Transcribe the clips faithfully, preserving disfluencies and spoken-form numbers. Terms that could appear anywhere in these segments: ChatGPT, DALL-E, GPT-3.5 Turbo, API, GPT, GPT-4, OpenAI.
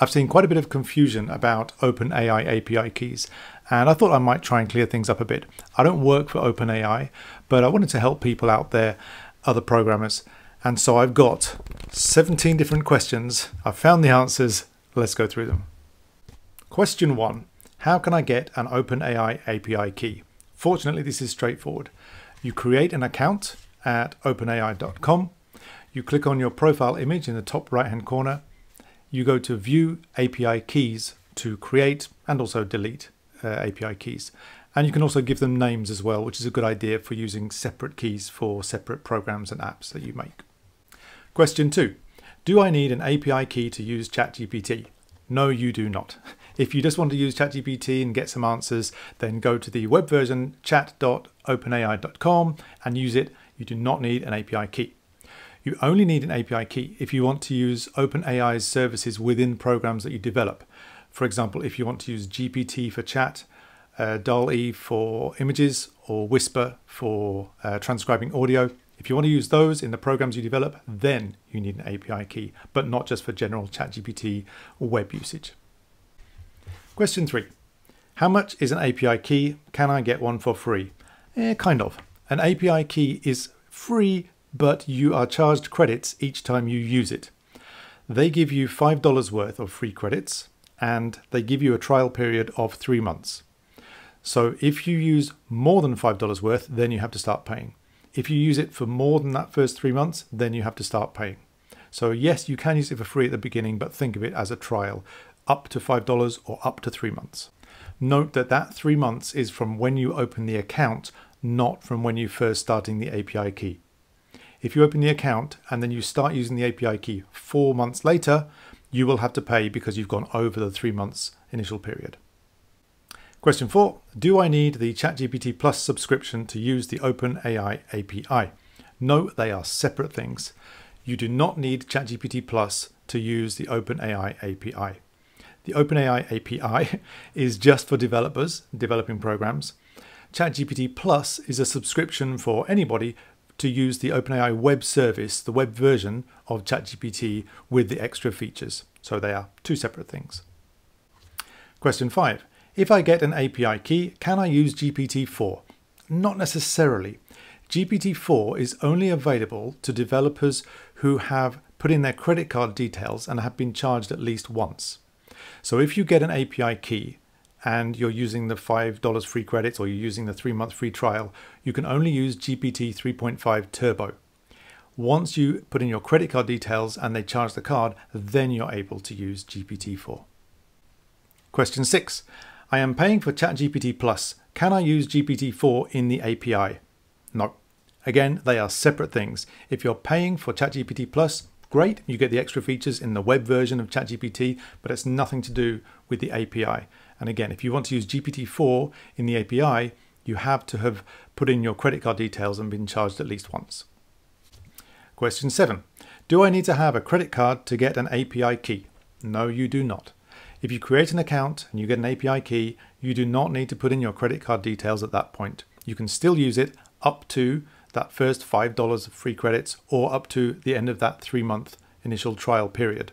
I've seen quite a bit of confusion about OpenAI A P I keys, and I thought I might try and clear things up a bit. I don't work for OpenAI, but I wanted to help people out there, other programmers, and so I've got seventeen different questions. I've found the answers. Let's go through them. Question one, how can I get an OpenAI A P I key? Fortunately, this is straightforward. You create an account at openai dot com. You click on your profile image in the top right-hand corner. You go to View A P I Keys to create and also delete uh, A P I keys. And you can also give them names as well, which is a good idea for using separate keys for separate programs and apps that you make. Question two, do I need an A P I key to use ChatGPT? No, you do not. If you just want to use ChatGPT and get some answers, then go to the web version chat dot openai dot com and use it. You do not need an A P I key. You only need an A P I key if you want to use OpenAI's services within programs that you develop. For example, if you want to use G P T for chat, uh, DALL-E for images, or Whisper for uh, transcribing audio. If you want to use those in the programs you develop, then you need an A P I key, but not just for general ChatGPT or web usage. Question three, how much is an A P I key? Can I get one for free? Eh, kind of. An A P I key is free, but you are charged credits each time you use it. They give you five dollars worth of free credits, and they give you a trial period of three months. So if you use more than five dollars worth, then you have to start paying. If you use it for more than that first three months, then you have to start paying. So yes, you can use it for free at the beginning, but think of it as a trial, up to five dollars or up to three months. Note that that three months is from when you open the account, not from when you first starting the A P I key. If you open the account and then you start using the A P I key four months later, you will have to pay because you've gone over the three months initial period. Question four, do I need the ChatGPT Plus subscription to use the OpenAI A P I? No, they are separate things. You do not need ChatGPT Plus to use the OpenAI A P I. The OpenAI A P I is just for developers developing programs. ChatGPT Plus is a subscription for anybody to use the OpenAI web service, the web version of ChatGPT with the extra features. So they are two separate things. Question five, if I get an A P I key, can I use G P T four? Not necessarily. G P T four is only available to developers who have put in their credit card details and have been charged at least once. So if you get an A P I key and you're using the five dollars free credits or you're using the three-month free trial, you can only use G P T three point five Turbo. Once you put in your credit card details and they charge the card, then you're able to use G P T four. Question six, I am paying for ChatGPT Plus. Can I use G P T four in the A P I? No. Again, they are separate things. If you're paying for ChatGPT Plus, great, you get the extra features in the web version of ChatGPT, but it's nothing to do with the A P I. And again, if you want to use G P T four in the A P I, you have to have put in your credit card details and been charged at least once. Question seven, do I need to have a credit card to get an A P I key? No, you do not. If you create an account and you get an A P I key, you do not need to put in your credit card details at that point. You can still use it up to that first five dollars free credits or up to the end of that three-month initial trial period.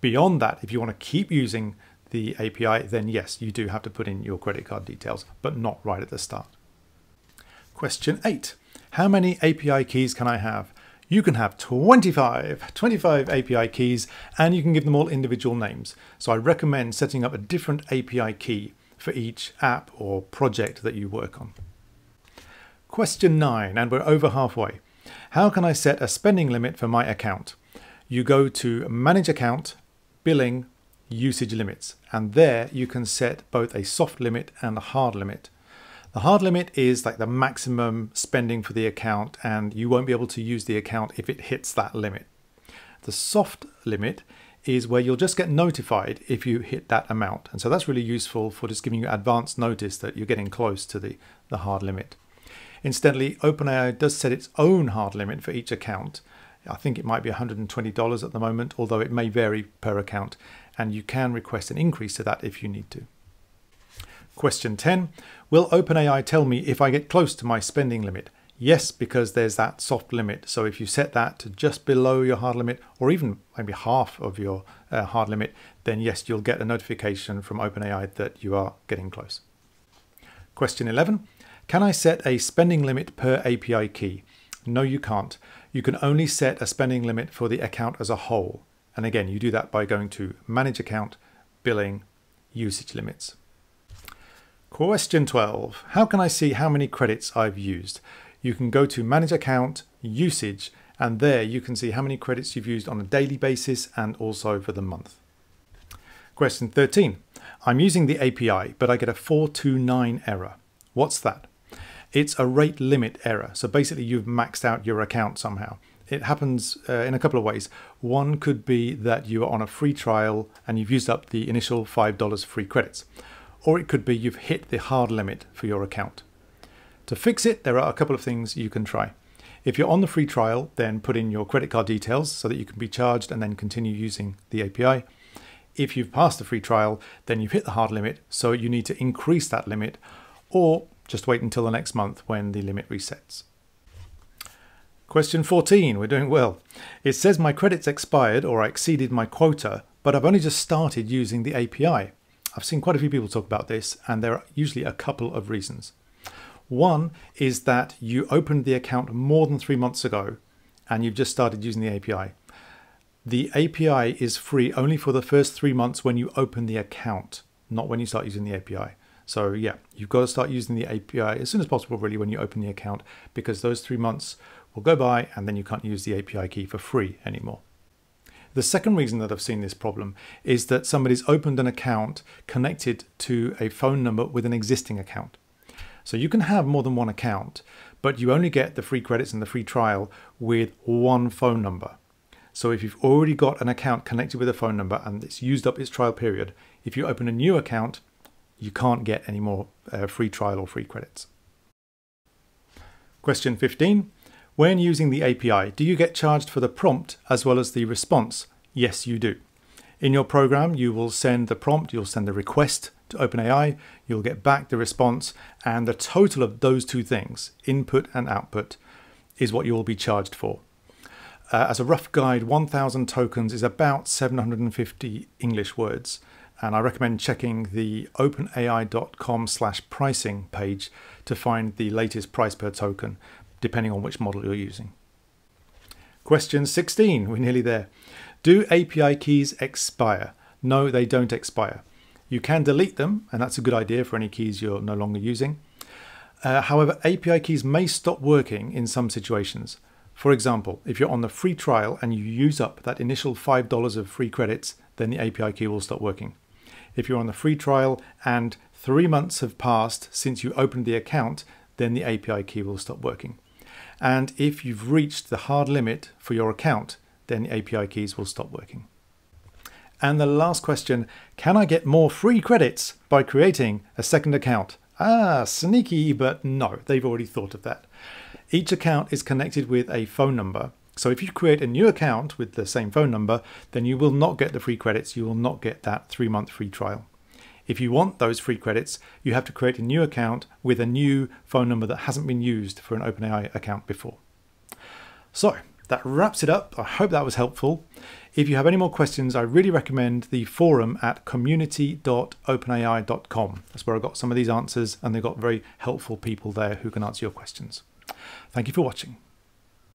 Beyond that, if you want to keep using the A P I, then yes, you do have to put in your credit card details, but not right at the start. Question eight, how many A P I keys can I have? You can have twenty-five, twenty-five A P I keys, and you can give them all individual names. So I recommend setting up a different A P I key for each app or project that you work on. Question nine, and we're over halfway. How can I set a spending limit for my account? You go to Manage Account, Billing, Usage Limits, and there you can set both a soft limit and a hard limit. The hard limit is like the maximum spending for the account, and you won't be able to use the account if it hits that limit. The soft limit is where you'll just get notified if you hit that amount, and so that's really useful for just giving you advance notice that you're getting close to the, the hard limit. Incidentally, OpenAI does set its own hard limit for each account. I think it might be one hundred twenty dollars at the moment, although it may vary per account, and you can request an increase to that if you need to. Question ten, will OpenAI tell me if I get close to my spending limit? Yes, because there's that soft limit. So if you set that to just below your hard limit, or even maybe half of your uh, hard limit, then yes, you'll get a notification from OpenAI that you are getting close. Question eleven, can I set a spending limit per A P I key? No, you can't. You can only set a spending limit for the account as a whole. And again, you do that by going to Manage Account, Billing, Usage Limits. Question twelve, how can I see how many credits I've used? You can go to Manage Account, Usage, and there you can see how many credits you've used on a daily basis and also for the month. Question thirteen. I'm using the A P I, but I get a four two nine error. What's that? It's a rate limit error. So basically you've maxed out your account somehow. It happens uh, in a couple of ways. One could be that you are on a free trial and you've used up the initial five dollars free credits. Or it could be you've hit the hard limit for your account. To fix it, there are a couple of things you can try. If you're on the free trial, then put in your credit card details so that you can be charged and then continue using the A P I. If you've passed the free trial, then you've hit the hard limit, so you need to increase that limit, or just wait until the next month when the limit resets. Question fourteen, we're doing well. It says my credits expired or I exceeded my quota, but I've only just started using the A P I. I've seen quite a few people talk about this, and there are usually a couple of reasons. One is that you opened the account more than three months ago and you've just started using the A P I. The A P I is free only for the first three months when you open the account, not when you start using the A P I. So yeah, you've got to start using the A P I as soon as possible really when you open the account, because those three months will go by and then you can't use the A P I key for free anymore. The second reason that I've seen this problem is that somebody's opened an account connected to a phone number with an existing account. So you can have more than one account, but you only get the free credits and the free trial with one phone number. So if you've already got an account connected with a phone number and it's used up its trial period, if you open a new account, you can't get any more uh, free trial or free credits. Question fifteen. When using the A P I, do you get charged for the prompt as well as the response? Yes, you do. In your program, you will send the prompt, you'll send the request to OpenAI, you'll get back the response, and the total of those two things, input and output, is what you will be charged for. Uh, as a rough guide, one thousand tokens is about seven hundred fifty English words, and I recommend checking the openai.com slash pricing page to find the latest price per token, depending on which model you're using. Question sixteen, we're nearly there. Do A P I keys expire? No, they don't expire. You can delete them, and that's a good idea for any keys you're no longer using. Uh, however, A P I keys may stop working in some situations. For example, if you're on the free trial and you use up that initial five dollars of free credits, then the A P I key will stop working. If you're on the free trial and three months have passed since you opened the account, then the A P I key will stop working. And if you've reached the hard limit for your account, then the A P I keys will stop working. And the last question, can I get more free credits by creating a second account? Ah, sneaky, but no, they've already thought of that. Each account is connected with a phone number. So if you create a new account with the same phone number, then you will not get the free credits. You will not get that three-month free trial. If you want those free credits, you have to create a new account with a new phone number that hasn't been used for an OpenAI account before. So that wraps it up. I hope that was helpful. If you have any more questions, I really recommend the forum at community dot openai dot com. That's where I got some of these answers, and they've got very helpful people there who can answer your questions. Thank you for watching.